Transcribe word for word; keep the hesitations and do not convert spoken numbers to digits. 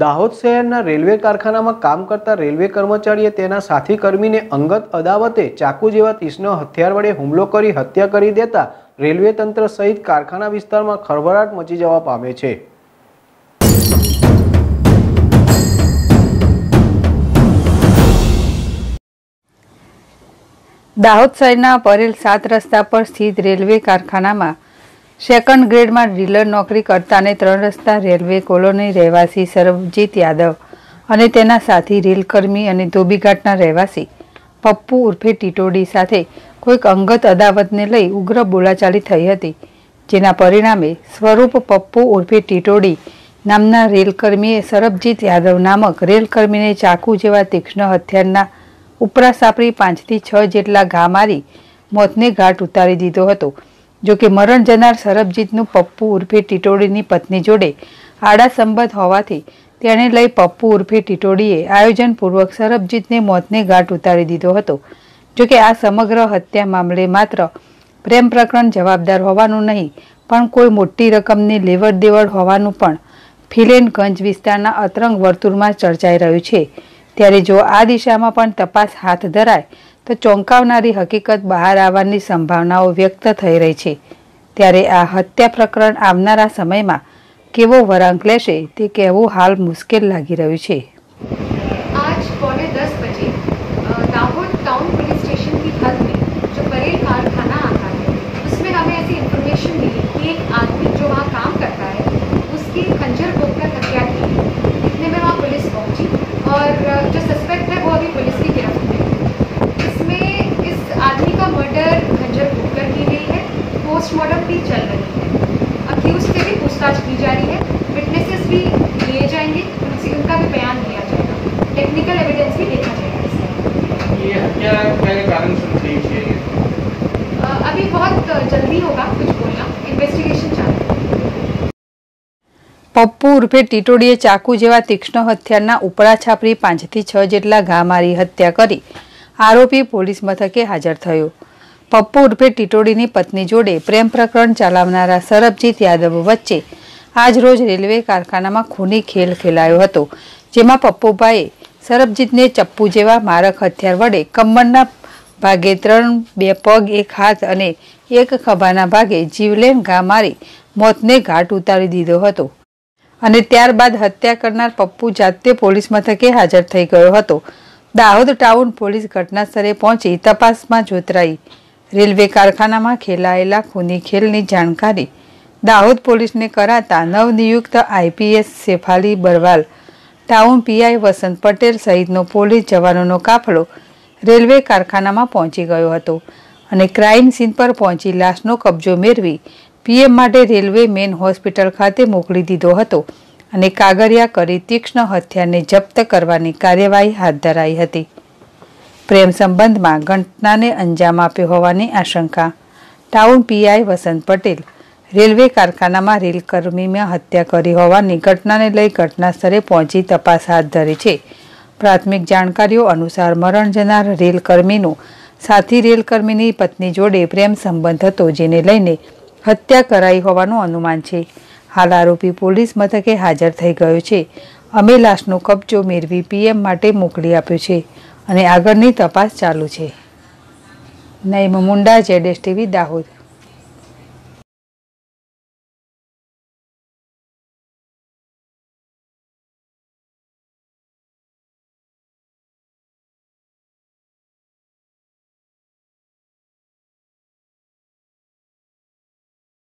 દાહોદ શહેરના રેલવે કારખાનામાં કામ કરતા રેલવે કર્મચારીએ તેના સાથી કર્મીને અંગત અદાવતે ચાકુ જેવા તીક્ષ્ણ હથિયાર વડે હુમલો કરી હત્યા કરી દેતા રેલવે તંત્ર સહિત કારખાના વિસ્તારમાં ખળભળાટ મચી જવા પામે છે। દાહોદ શહેરના પરેલ સાત રસ્તા પર સ્થિત રેલવે કારખાનામાં सेकंड ग्रेड में डीलर नौकरी करता ने त्रण रस्ता रेलवे कोलोनी रहवासी सरबजीत यादव अने तेना साथी रेलकर्मी और धोबीघाटना रहवासी पप्पू उर्फे टीटोडी साथ कोईक अंगत अदावतने लई उग्र बोलाचाली थई हती, जेना परिणामे स्वरूप पप्पू उर्फे टीटोडी नामना रेलकर्मीए सरबजीत यादव नामक रेलकर्मीने चाकू जेवा तीक्ष्ण हथियारना उपरा सापरी पांच थी छ जेटला घा मारी मौतने घाट उतारी दीधो हतो। जो कि मरण जनार सरबजीतनु पप्पू उर्फे टीटोडीनी पत्नी जोड़े आड़ा संबंध होवाथी तेने लई पप्पू उर्फे टीटोडीए आयोजनपूर्वक सरबजीतने मौतने घाट उतारी दीधो हतो। जो कि आ समग्र हत्या मामले मात्र प्रेम प्रकरण जवाबदार होवानुं नहीं पण कोई मोटी रकमनी लेवड़ देवड़ होवानुं पण फिलेनगंज विस्तारना अतरंग वर्तुळमां चर्चाई रह्युं छे। त्यारे जो आ दिशामां पण तपास हाथ धराय तो चौंकावनारी हकीकत बहार आवानी संभावनाओ व्यक्त थई रही छे। त्यारे आ हत्या प्रकरण आवनारा समयमां केवो वरांक लेशे ते कहेवुं हाल मुश्किल लागी रह्युं छे। आज पौने दस बजे दाहोद टाउन पुलिस स्टेशन की हद में जो परेल कारखाना आता है उसमें हमें ऐसी इन्फॉर्मेशन मिली कि एक आदमी जो वहाँ काम करता है उसकी खंजर बोकर हत्या की। इतने में वहाँ पुलिस पहुँची और जो सस्पेक्ट है वो अभी पुलिस की गिरफ्त में। आदमी का मर्डर खंजर बोकर की गई है, पोस्टमार्टम भी चल रही है, अक्यूज से भी पूछताछ की जा रही है, विटनेसेस भी लिए जाएंगे, उनका भी बयान लिया जाएगा, टेक्निकल एविडेंस भी देखा जाएगा। ये हत्या क्या कारण संदेश है? अभी बहुत जल्दी होगा कुछ बोलना, इन्वेस्टिगेशन चालू है। पप्पू उर्फे टीटोडीए चाकू जेवा तीक्ष्ण हथियारना उपड़ा छापरी पांच थी छ जेटला घा मारी हत्या करी आरोपी पोलीस मथके हाजर थयो। पप्पू उर्फे टीटोडीनी पत्नी जोड़े प्रेम प्रकरण चलावनारा सरबजीत यादव वच्चे आज रोज रेलवे कारखानामां खूनी खेल खेलायो हतो, जेमां पप्पूभाई सरबजीतने चप्पू जेवा मारक हथियार वडे कमरना भागे त्रण बे पग एक हाथ अने एक खभाना भागे जीवलेण घा मारी मौतने घाट उतारी दीधो हतो अने त्यारबाद हत्या करनार पप्पू जाते पोलीस मथके हाजर थई गयो हतो। दाहोद टाउन पुलिस घटनास्थले पहुंची तपास में जोतराई। रेलवे कारखाना में खेलायेला खूनी खेलनी जानकारी दाहोद पुलिस ने कराता नवनियुक्त IPS Shefali Barwal town PI Vasant Patel सहित पोलिस जवानों काफलो रेलवे कारखाना में पहुंची गयो हतो अने क्राइम सीन पर पहुंची लाशनो कब्जो मेळवी पीएम माटे रेलवे मेन होस्पिटल खाते मोकली दीधो हतो अने कागरिया करी तीक्ष्ण हथियार ने जप्त करवानी कार्यवाही हाथ धराई हती। प्रेम संबंध में घटना ने अंजाम आप्यो होवानी आशंका town PI Vasant Patel railway कारखाना में रेलकर्मी में हत्या करी होवानी घटना ने लई घटनास्थले पहुंची तपास हाथ धरी छे। प्राथमिक जानकारीओ अनुसार मरण जनार रेलकर्मीनो साथी रेलकर्मीनी पत्नी जोड़े प्रेम संबंध हतो, जेने लईने हत्या कराई होवानुं अनुमान छे। हाल आरोपी पोलीस मथके हाजर थई गयो छे। अमे लाशनो कब्जो मेळवी पीएम माटे मोकली आप्यो छे अने આગળની તપાસ ચાલુ છે। નામ મુંડા જેડેશ ટીવી દાહોદ।